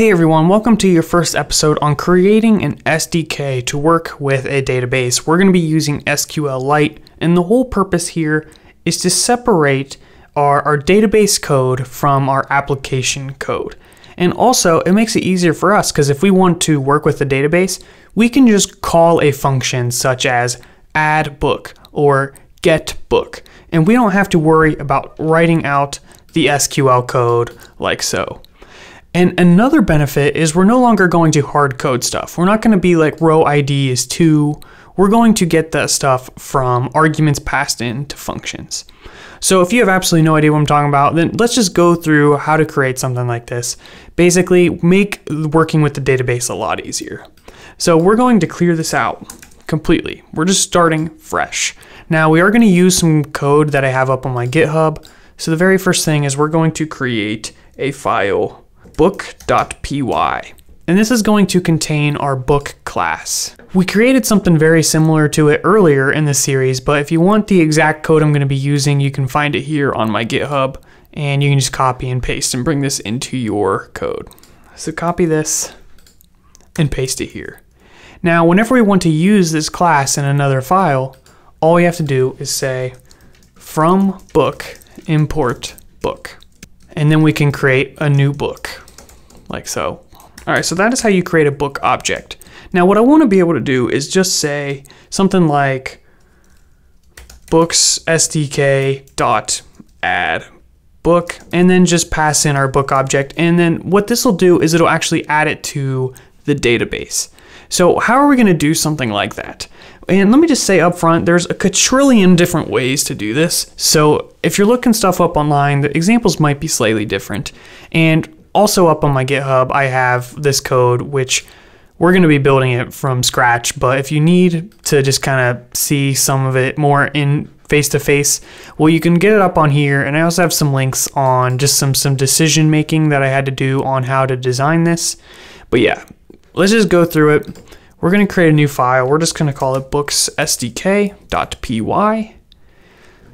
Hey everyone, welcome to your first episode on creating an SDK to work with a database. We're going to be using SQLite, and the whole purpose here is to separate our database code from our application code. And also, it makes it easier for us because if we want to work with the database, we can just call a function such as add book or get book, and we don't have to worry about writing out the SQL code like so. And another benefit is we're no longer going to hard code stuff. We're not going to be like row ID is 2. We're going to get that stuff from arguments passed into functions. So if you have absolutely no idea what I'm talking about, then let's just go through how to create something like this. Basically, make working with the database a lot easier. So we're going to clear this out completely. We're just starting fresh. Now we are going to use some code that I have up on my GitHub. So the very first thing is we're going to create a file book.py. And this is going to contain our book class. We created something very similar to it earlier in the series, but if you want the exact code I'm going to be using, you can find it here on my GitHub, and you can just copy and paste and bring this into your code. So copy this and paste it here. Now, whenever we want to use this class in another file, all we have to do is say from book import book, and then we can create a new book. Like so. All right, so that is how you create a book object. Now what I want to be able to do is just say something like books SDK dot add book, and then just pass in our book object. And then what this will do is it'll actually add it to the database. So how are we going to do something like that? And let me just say up front, there's a quadrillion different ways to do this. So if you're looking stuff up online, the examples might be slightly different. And also up on my GitHub, I have this code, which we're going to be building it from scratch. But if you need to just kind of see some of it more in face-to-face, well, you can get it up on here. And I also have some links on just some decision making that I had to do on how to design this. But yeah, let's just go through it. We're going to create a new file. We're just going to call it books.sdk.py.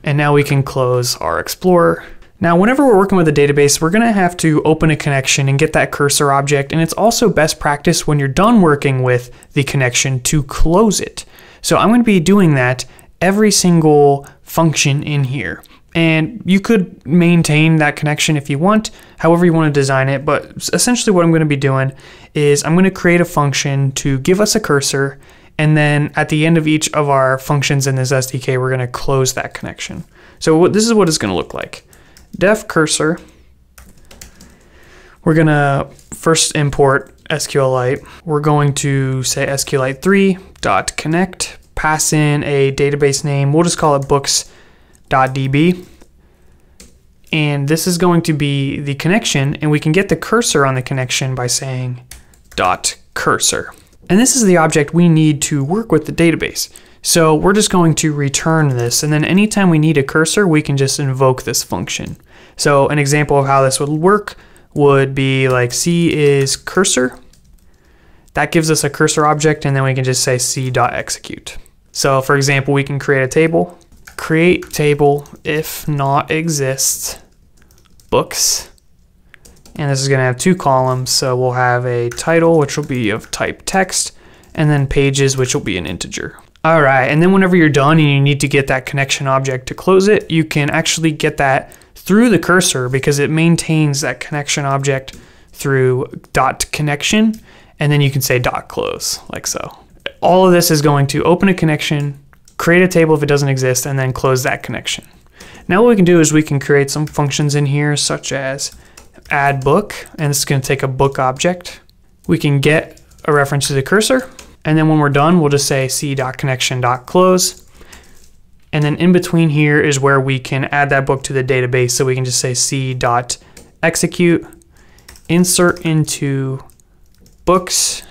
And now we can close our Explorer. Now, whenever we're working with a database, we're going to have to open a connection and get that cursor object. And it's also best practice when you're done working with the connection to close it. So I'm going to be doing that every single function in here. And you could maintain that connection if you want, however you want to design it. But essentially what I'm going to be doing is I'm going to create a function to give us a cursor. And then at the end of each of our functions in this SDK, we're going to close that connection. So this is what it's going to look like. Def cursor. We're going to first import SQLite. We're going to say SQLite3.connect, pass in a database name. We'll just call it books.db, and this is going to be the connection, and we can get the cursor on the connection by saying dot cursor. And this is the object we need to work with the database. So we're just going to return this, and then anytime we need a cursor, we can just invoke this function. So an example of how this would work would be like C is cursor. That gives us a cursor object, and then we can just say C.execute. So for example, we can create a table. Create table if not exists books, and this is going to have two columns, so we'll have a title, which will be of type text, and then pages, which will be an integer. All right, and then whenever you're done and you need to get that connection object to close it, you can actually get that through the cursor because it maintains that connection object through dot connection, and then you can say dot close like so. All of this is going to open a connection, create a table if it doesn't exist, and then close that connection. Now what we can do is we can create some functions in here such as add book, and this is going to take a book object. We can get a reference to the cursor, and then when we're done, we'll just say c.connection.close. And then in between here is where we can add that book to the database, so we can just say c.execute, insert into books,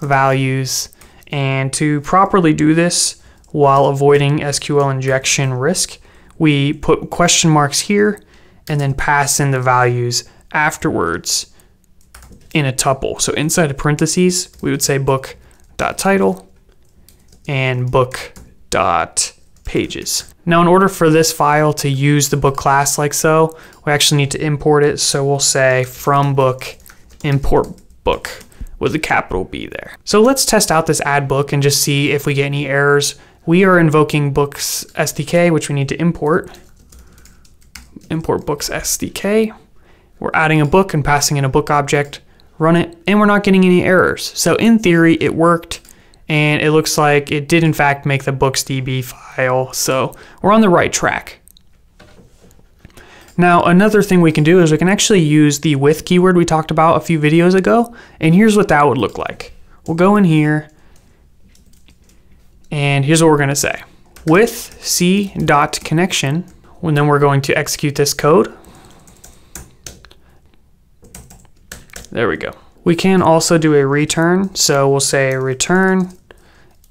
values, and to properly do this, while avoiding SQL injection risk, we put question marks here and then pass in the values afterwards in a tuple. So inside of parentheses, we would say book.title and book.pages. Now, in order for this file to use the book class like so, we actually need to import it. So we'll say from book import book with a capital B there. So let's test out this add book and just see if we get any errors. We are invoking books SDK, which we need to import. Import books SDK. We're adding a book and passing in a book object, run it, and we're not getting any errors. So in theory, it worked, and it looks like it did in fact make the books.db file. So we're on the right track. Now, another thing we can do is we can actually use the with keyword we talked about a few videos ago, and here's what that would look like. We'll go in here, and here's what we're gonna say. With c.connection, and then we're going to execute this code. There we go. We can also do a return, so we'll say return,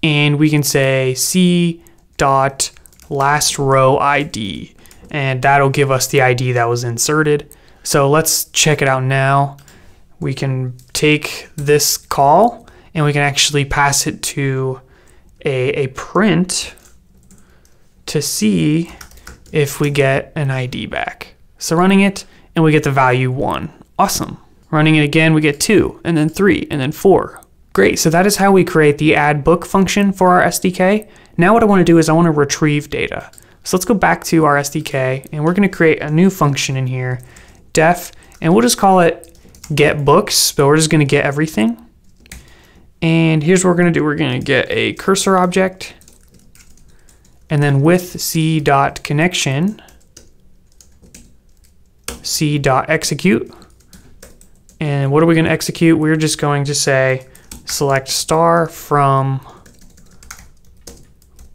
and we can say c.lastRowId. And that'll give us the ID that was inserted. So let's check it out now. We can take this call and we can actually pass it to a print to see if we get an ID back. So running it and we get the value 1. Awesome. Running it again, we get 2 and then 3 and then 4. Great, so that is how we create the add book function for our SDK. Now what I want to do is I want to retrieve data. So let's go back to our SDK and we're going to create a new function in here, def, and we'll just call it get books. So we're just going to get everything. And here's what we're going to do. We're going to get a cursor object and then with c.connection, c.execute. And what are we going to execute? We're just going to say select star from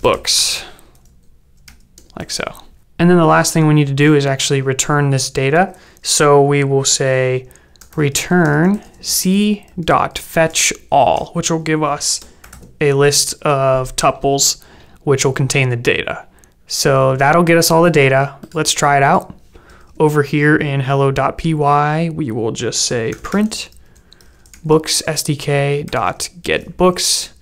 books. Like so. And then the last thing we need to do is actually return this data. So we will say return c.fetchAll, which will give us a list of tuples which will contain the data. So that'll get us all the data. Let's try it out. Over here in hello.py, we will just say print books sdk.getBooks.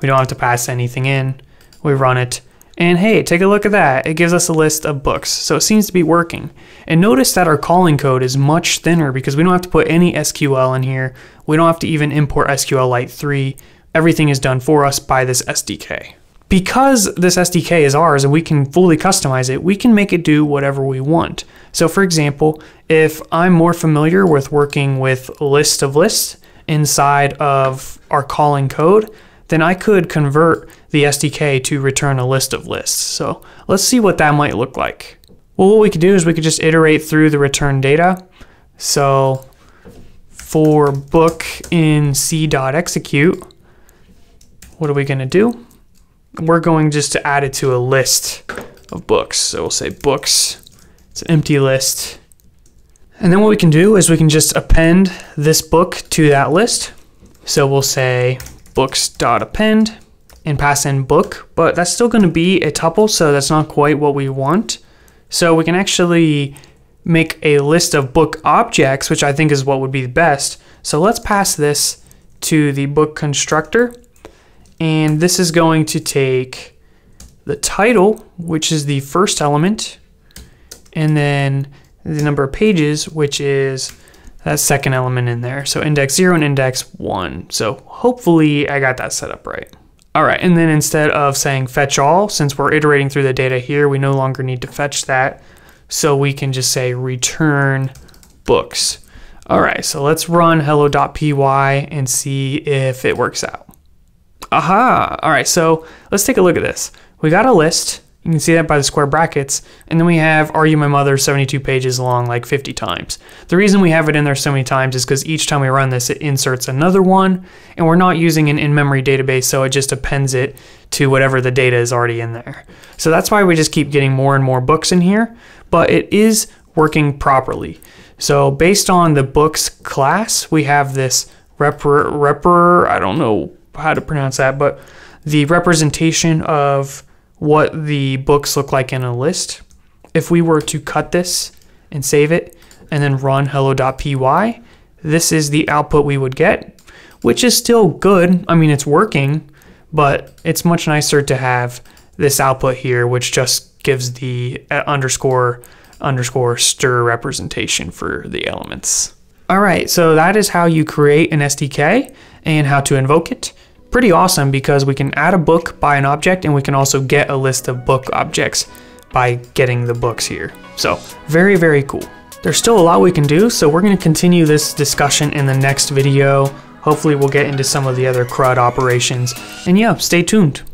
We don't have to pass anything in. We run it. And hey, take a look at that. It gives us a list of books. So it seems to be working. And notice that our calling code is much thinner because we don't have to put any SQL in here. We don't have to even import SQLite 3. Everything is done for us by this SDK. Because this SDK is ours and we can fully customize it, we can make it do whatever we want. So for example, if I'm more familiar with working with list of lists inside of our calling code, then I could convert the SDK to return a list of lists. So let's see what that might look like. Well, what we could do is we could just iterate through the return data. So for book in c.execute, what are we gonna do? We're going just to add it to a list of books. So we'll say books, it's an empty list. And then what we can do is we can just append this book to that list. So we'll say books.append and pass in book, but that's still going to be a tuple, so that's not quite what we want. So we can actually make a list of book objects, which I think is what would be best. So let's pass this to the book constructor, and this is going to take the title, which is the first element, and then the number of pages, which is that second element in there. So index 0 and index 1. So hopefully I got that set up right. All right, and then instead of saying fetch all, since we're iterating through the data here, we no longer need to fetch that. So we can just say return books. All right, so let's run hello.py and see if it works out. Aha, all right, so let's take a look at this. We got a list. You can see that by the square brackets. And then we have Are You My Mother 72 pages long like 50 times. The reason we have it in there so many times is because each time we run this, it inserts another one. And we're not using an in-memory database, so it just appends it to whatever the data is already in there. So that's why we just keep getting more and more books in here. But it is working properly. So based on the books class, we have this I don't know how to pronounce that, but the representation of what the books look like in a list. If we were to cut this and save it and then run hello.py, this is the output we would get, which is still good. I mean, it's working, but it's much nicer to have this output here, which just gives the underscore underscore stir representation for the elements. All right, so that is how you create an SDK and how to invoke it. Pretty awesome, because we can add a book by an object, and we can also get a list of book objects by getting the books here. So very, very cool. There's still a lot we can do, so we're going to continue this discussion in the next video. Hopefully we'll get into some of the other CRUD operations, and yeah, stay tuned.